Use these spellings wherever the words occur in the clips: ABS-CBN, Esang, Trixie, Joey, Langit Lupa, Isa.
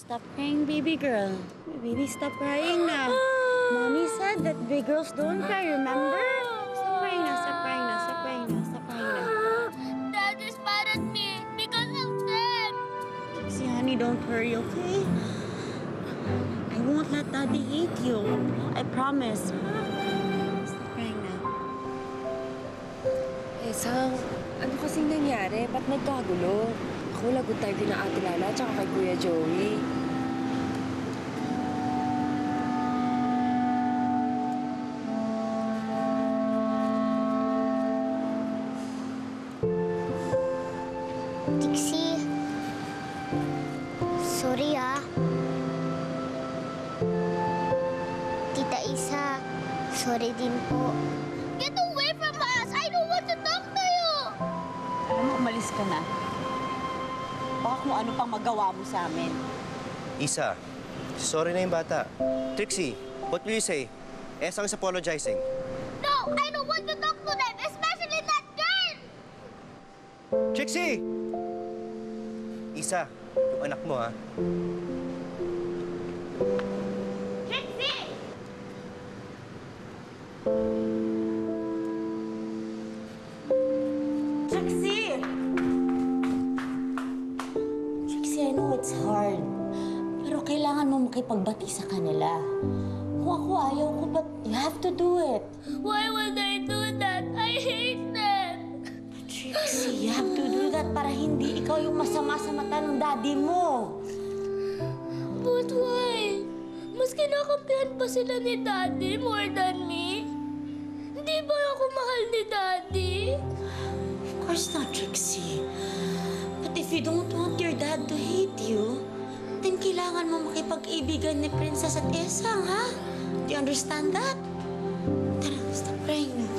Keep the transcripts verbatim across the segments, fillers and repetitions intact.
Stop crying, baby girl. Baby, stop crying na. Mommy said that big girls don't cry, remember? Stop crying na, stop crying na, stop crying na, stop crying na. Dad is mad at me because of them. Trixie, honey, don't hurry, okay? I won't let Daddy hate you. I promise. Stop crying na. Esang, ano kasing nangyari? Ba't nagkagulo? Ako, lagot tayo kina Ate Lala at saka kay Kuya Joey. Trixie, sorry ah. Tita Isa, sorry din po. Get away from us! I don't want to talk to you! Alam mo, umalis ka na. Baka kung ano pang magawa mo sa amin. Isa, sorry na yung bata. Trixie, what will you say? Esang is apologizing. No, I don't want to talk to them, especially that girl! Trixie! Isa, yung anak mo, ha? Trixie! Trixie! I know it's hard, pero kailangan mo makipagbati sa kanila. Kung ako ayaw ko, but you have to do it. Why would I do that? I hate them! But Trixie, you have to do that para hindi ikaw yung masama sa mata ng daddy mo. But why? Mas kinakampihan pa sila ni daddy more than me? Hindi ba ako mahal ni daddy? Of course not, Trixie. If you don't want your dad to hate you, then kailangan mo makipag-ibigan ni Princess at Esang, ha? Do you understand that? Tara, stop crying na.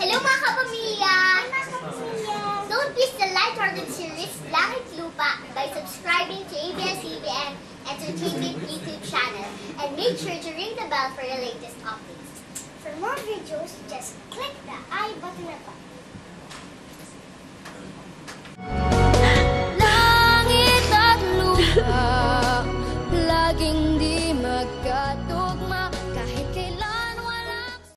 Hello mga kapamilya! Don't miss the live program series Langit Lupa by subscribing to A B S C B N Entertainment YouTube channel, and make sure to ring the bell for your latest updates. For more videos, just click the I button above.